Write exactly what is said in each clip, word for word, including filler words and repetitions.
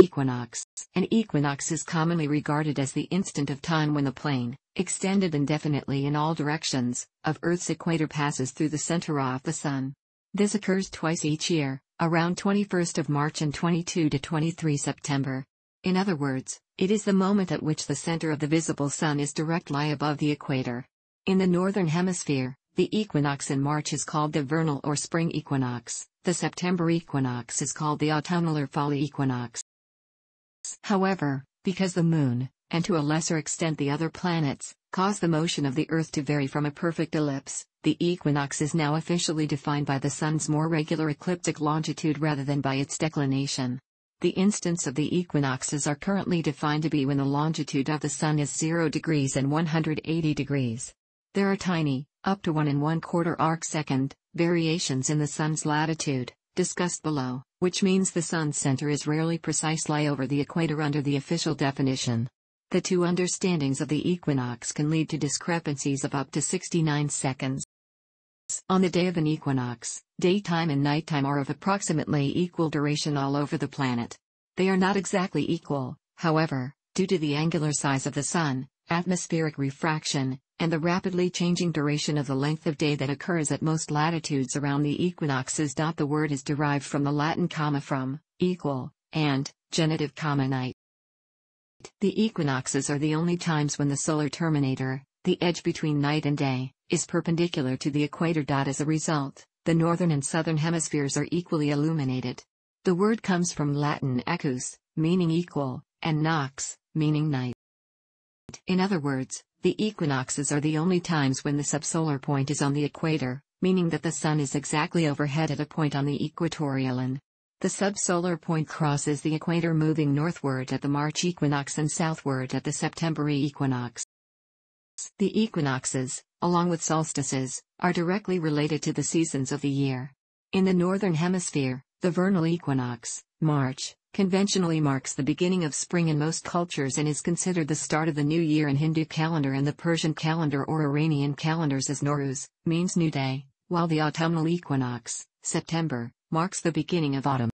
Equinox. An equinox is commonly regarded as the instant of time when the plane, extended indefinitely in all directions, of Earth's equator passes through the center of the Sun. This occurs twice each year, around twenty-first of March and twenty-second to twenty-third September. In other words, it is the moment at which the center of the visible Sun is directly above the equator. In the northern hemisphere, the equinox in March is called the vernal or spring equinox. The September equinox is called the autumnal or fall equinox. However, because the Moon, and to a lesser extent the other planets, cause the motion of the Earth to vary from a perfect ellipse, the equinox is now officially defined by the Sun's more regular ecliptic longitude rather than by its declination. The instants of the equinoxes are currently defined to be when the longitude of the Sun is zero degrees and one hundred eighty degrees. There are tiny, up to one and one quarter arc second, variations in the Sun's latitude, discussed below, which means the Sun's center is rarely precisely over the equator under the official definition. The two understandings of the equinox can lead to discrepancies of up to sixty-nine seconds. On the day of an equinox, daytime and nighttime are of approximately equal duration all over the planet. They are not exactly equal, however, due to the angular size of the Sun, atmospheric refraction, and the rapidly changing duration of the length of day that occurs at most latitudes around the equinoxes. The word is derived from the Latin comma from, equal, and, genitive comma night. The equinoxes are the only times when the solar terminator, the edge between night and day, is perpendicular to the equator. As a result, the northern and southern hemispheres are equally illuminated. The word comes from Latin Aequus, meaning equal, and Nox, meaning night. In other words, the equinoxes are the only times when the subsolar point is on the equator, meaning that the Sun is exactly overhead at a point on the equatorial line. The subsolar point crosses the equator, moving northward at the March equinox and southward at the September equinox. The equinoxes, along with solstices, are directly related to the seasons of the year. In the northern hemisphere, the vernal equinox, March, conventionally marks the beginning of spring in most cultures and is considered the start of the new year in Hindu calendar, and the Persian calendar or Iranian calendars as Noruz, means new day, while the autumnal equinox, September, marks the beginning of autumn.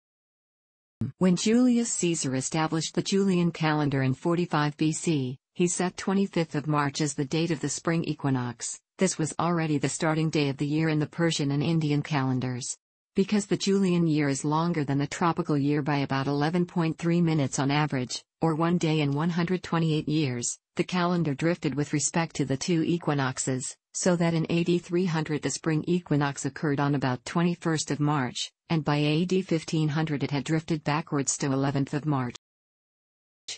When Julius Caesar established the Julian calendar in forty-five B C, he set twenty-fifth of March as the date of the spring equinox. This was already the starting day of the year in the Persian and Indian calendars. Because the Julian year is longer than the tropical year by about eleven point three minutes on average, or one day in one hundred twenty-eight years, the calendar drifted with respect to the two equinoxes, so that in A D three hundred the spring equinox occurred on about twenty-first of March, and by A D fifteen hundred it had drifted backwards to eleventh of March.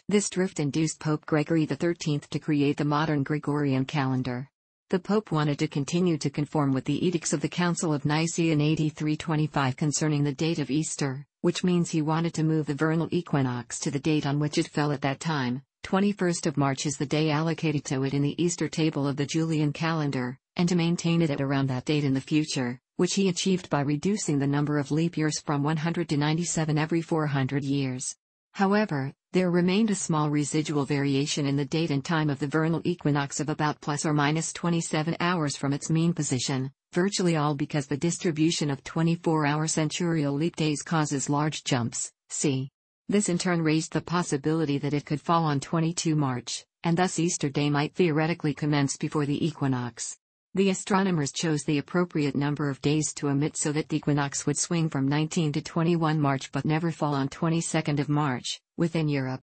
This drift induced Pope Gregory the thirteenth to create the modern Gregorian calendar. The Pope wanted to continue to conform with the edicts of the Council of Nicaea in A D three twenty-five concerning the date of Easter, which means he wanted to move the vernal equinox to the date on which it fell at that time. twenty-first of March is the day allocated to it in the Easter table of the Julian calendar, and to maintain it at around that date in the future, which he achieved by reducing the number of leap years from one hundred to ninety-seven every four hundred years. However, there remained a small residual variation in the date and time of the vernal equinox of about plus or minus twenty-seven hours from its mean position, virtually all because the distribution of twenty-four hour centurial leap days causes large jumps, see. This in turn raised the possibility that it could fall on twenty-second March, and thus Easter Day might theoretically commence before the equinox. The astronomers chose the appropriate number of days to omit so that the equinox would swing from nineteenth to twenty-first March but never fall on twenty-second of March, within Europe.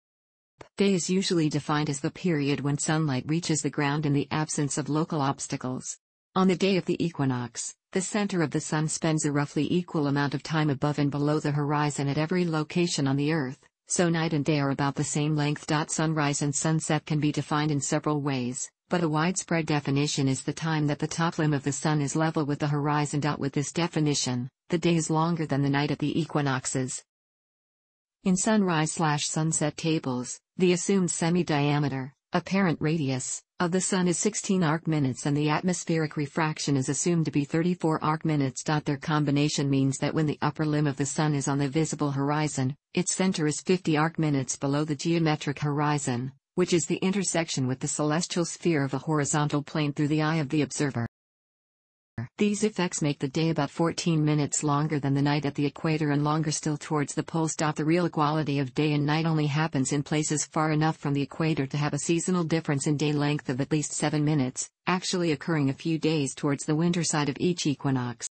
Day is usually defined as the period when sunlight reaches the ground in the absence of local obstacles. On the day of the equinox, the center of the Sun spends a roughly equal amount of time above and below the horizon at every location on the Earth, so night and day are about the same length. Sunrise and sunset can be defined in several ways, but a widespread definition is the time that the top limb of the Sun is level with the horizon. With this definition, the day is longer than the night at the equinoxes. In sunrise/sunset tables, the assumed semi-diameter, apparent radius, of the Sun is sixteen arc minutes and the atmospheric refraction is assumed to be thirty-four arc minutes. Their combination means that when the upper limb of the Sun is on the visible horizon, its center is fifty arc minutes below the geometric horizon, which is the intersection with the celestial sphere of a horizontal plane through the eye of the observer. These effects make the day about fourteen minutes longer than the night at the equator and longer still towards the pole. The real equality of day and night only happens in places far enough from the equator to have a seasonal difference in day length of at least seven minutes, actually occurring a few days towards the winter side of each equinox.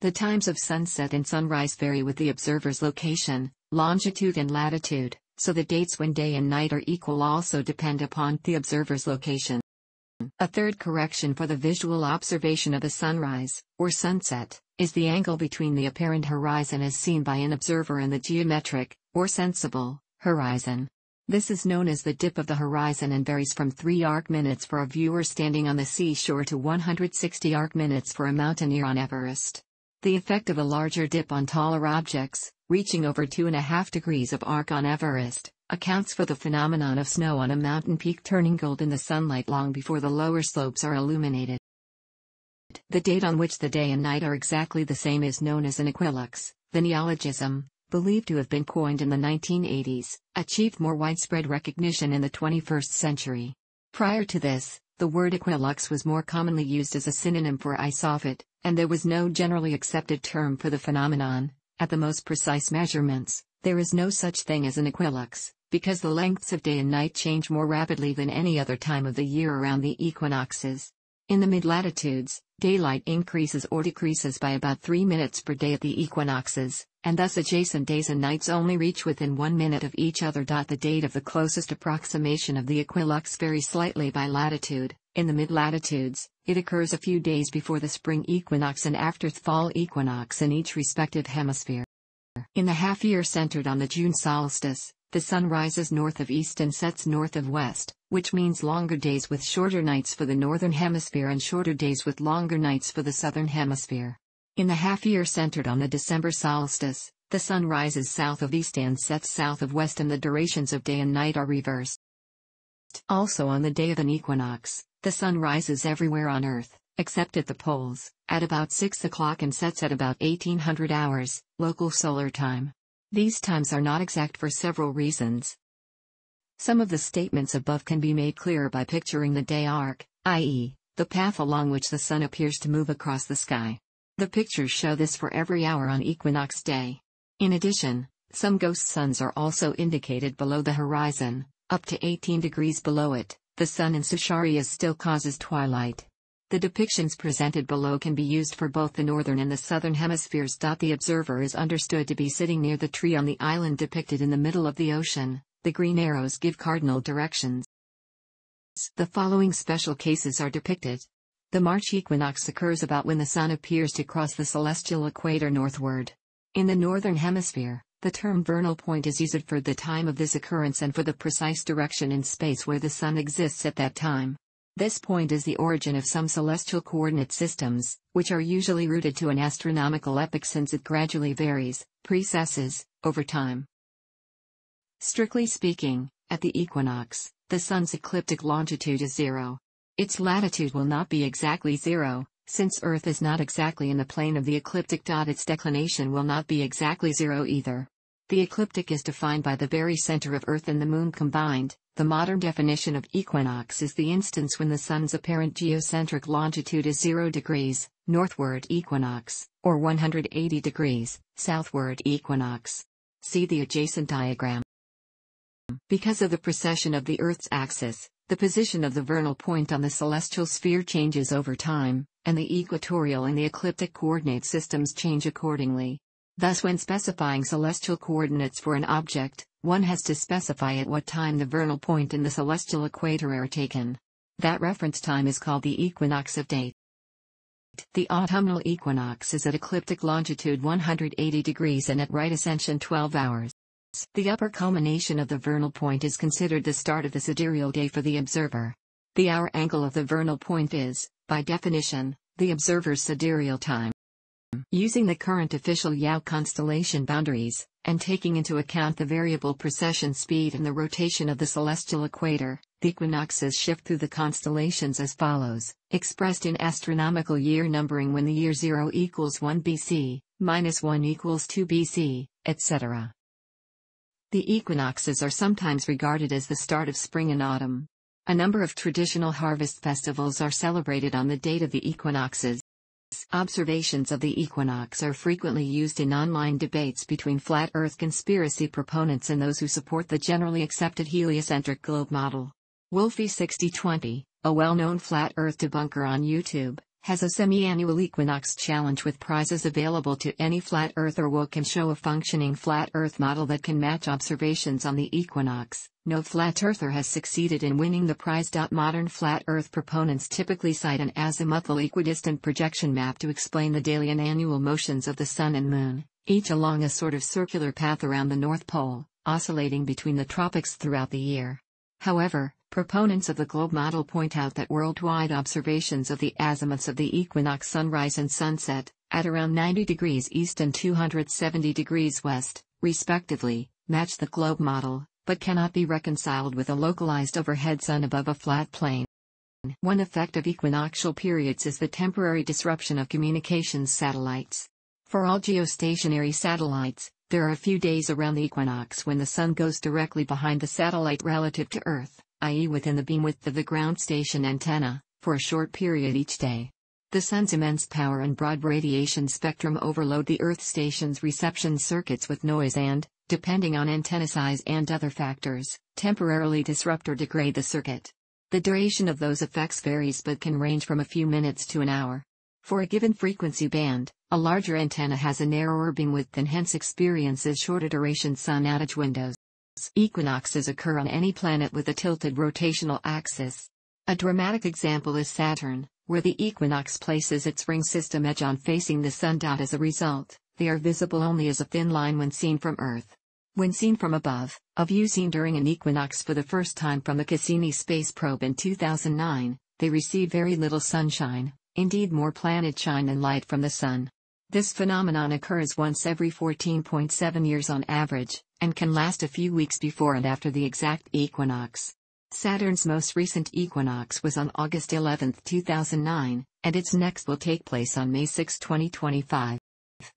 The times of sunset and sunrise vary with the observer's location, longitude and latitude, so the dates when day and night are equal also depend upon the observer's location. A third correction for the visual observation of a sunrise, or sunset, is the angle between the apparent horizon as seen by an observer and the geometric, or sensible, horizon. This is known as the dip of the horizon and varies from three arcminutes for a viewer standing on the seashore to one hundred sixty arcminutes for a mountaineer on Everest. The effect of a larger dip on taller objects, reaching over two point five degrees of arc on Everest, accounts for the phenomenon of snow on a mountain peak turning gold in the sunlight long before the lower slopes are illuminated. The date on which the day and night are exactly the same is known as an equilux, the neologism, believed to have been coined in the nineteen eighties, achieved more widespread recognition in the twenty-first century. Prior to this, the word equilux was more commonly used as a synonym for isophet, and there was no generally accepted term for the phenomenon. At the most precise measurements, there is no such thing as an equilux, because the lengths of day and night change more rapidly than any other time of the year around the equinoxes. In the mid-latitudes, daylight increases or decreases by about three minutes per day at the equinoxes, and thus adjacent days and nights only reach within one minute of each other. The date of the closest approximation of the equilux varies slightly by latitude. In the mid-latitudes, it occurs a few days before the spring equinox and after the fall equinox in each respective hemisphere. In the half-year centered on the June solstice, the sun rises north of east and sets north of west, which means longer days with shorter nights for the northern hemisphere and shorter days with longer nights for the southern hemisphere. In the half-year centered on the December solstice, the sun rises south of east and sets south of west, and the durations of day and night are reversed. Also on the day of an equinox, the sun rises everywhere on Earth, except at the poles, at about six o'clock and sets at about eighteen hundred hours, local solar time. These times are not exact for several reasons. Some of the statements above can be made clearer by picturing the day arc, that is, the path along which the sun appears to move across the sky. The pictures show this for every hour on equinox day. In addition, some ghost suns are also indicated below the horizon, up to eighteen degrees below it. The sun in such areas still causes twilight. The depictions presented below can be used for both the northern and the southern hemispheres. The observer is understood to be sitting near the tree on the island depicted in the middle of the ocean. The green arrows give cardinal directions. The following special cases are depicted. The March equinox occurs about when the sun appears to cross the celestial equator northward. In the northern hemisphere, the term vernal point is used for the time of this occurrence and for the precise direction in space where the Sun exists at that time. This point is the origin of some celestial coordinate systems, which are usually rooted to an astronomical epoch since it gradually varies, precesses, over time. Strictly speaking, at the equinox, the Sun's ecliptic longitude is zero. Its latitude will not be exactly zero, since Earth is not exactly in the plane of the ecliptic. Its declination will not be exactly zero either. The ecliptic is defined by the barycenter of Earth and the Moon combined. The modern definition of equinox is the instance when the Sun's apparent geocentric longitude is zero degrees, northward equinox, or one hundred eighty degrees, southward equinox. See the adjacent diagram. Because of the precession of the Earth's axis, the position of the vernal point on the celestial sphere changes over time, and the equatorial and the ecliptic coordinate systems change accordingly. Thus, when specifying celestial coordinates for an object, one has to specify at what time the vernal point and the celestial equator are taken. That reference time is called the equinox of date. The autumnal equinox is at ecliptic longitude one hundred eighty degrees and at right ascension twelve hours. The upper culmination of the vernal point is considered the start of the sidereal day for the observer. The hour angle of the vernal point is, by definition, the observer's sidereal time. Using the current official I A U constellation boundaries, and taking into account the variable precession speed and the rotation of the celestial equator, the equinoxes shift through the constellations as follows, expressed in astronomical year numbering when the year zero equals one B C, minus one equals two B C, et cetera. The equinoxes are sometimes regarded as the start of spring and autumn. A number of traditional harvest festivals are celebrated on the date of the equinoxes. Observations of the equinox are frequently used in online debates between flat Earth conspiracy proponents and those who support the generally accepted heliocentric globe model. Wolfie sixty twenty, a well-known flat Earth debunker on YouTube, has a semi-annual equinox challenge with prizes available to any flat earther who can show a functioning flat Earth model that can match observations on the equinox. No flat earther has succeeded in winning the prize. Modern flat Earth proponents typically cite an azimuthal equidistant projection map to explain the daily and annual motions of the Sun and Moon, each along a sort of circular path around the North Pole, oscillating between the tropics throughout the year. However, proponents of the globe model point out that worldwide observations of the azimuths of the equinox sunrise and sunset, at around ninety degrees east and two hundred seventy degrees west, respectively, match the globe model, but cannot be reconciled with a localized overhead sun above a flat plain. One effect of equinoctial periods is the temporary disruption of communications satellites. For all geostationary satellites, there are a few days around the equinox when the sun goes directly behind the satellite relative to Earth, that is within the beam width of the ground station antenna, for a short period each day. The sun's immense power and broad radiation spectrum overload the Earth station's reception circuits with noise and, depending on antenna size and other factors, temporarily disrupt or degrade the circuit. The duration of those effects varies but can range from a few minutes to an hour. For a given frequency band, a larger antenna has a narrower beam width and hence experiences shorter duration sun outage windows. Equinoxes occur on any planet with a tilted rotational axis. A dramatic example is Saturn, where the equinox places its ring system edge on facing the Sun. As a result, they are visible only as a thin line when seen from Earth. When seen from above, a view seen during an equinox for the first time from the Cassini space probe in two thousand nine, they receive very little sunshine, indeed more planet shine than light from the Sun. This phenomenon occurs once every fourteen point seven years on average, and can last a few weeks before and after the exact equinox. Saturn's most recent equinox was on August eleventh two thousand nine, and its next will take place on May sixth twenty twenty-five.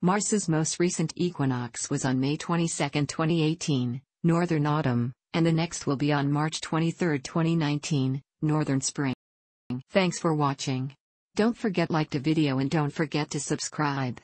Mars's most recent equinox was on May twenty-second twenty eighteen, northern autumn, and the next will be on March twenty-third twenty nineteen, northern spring. Thanks for watching. Don't forget to like the video and don't forget to subscribe.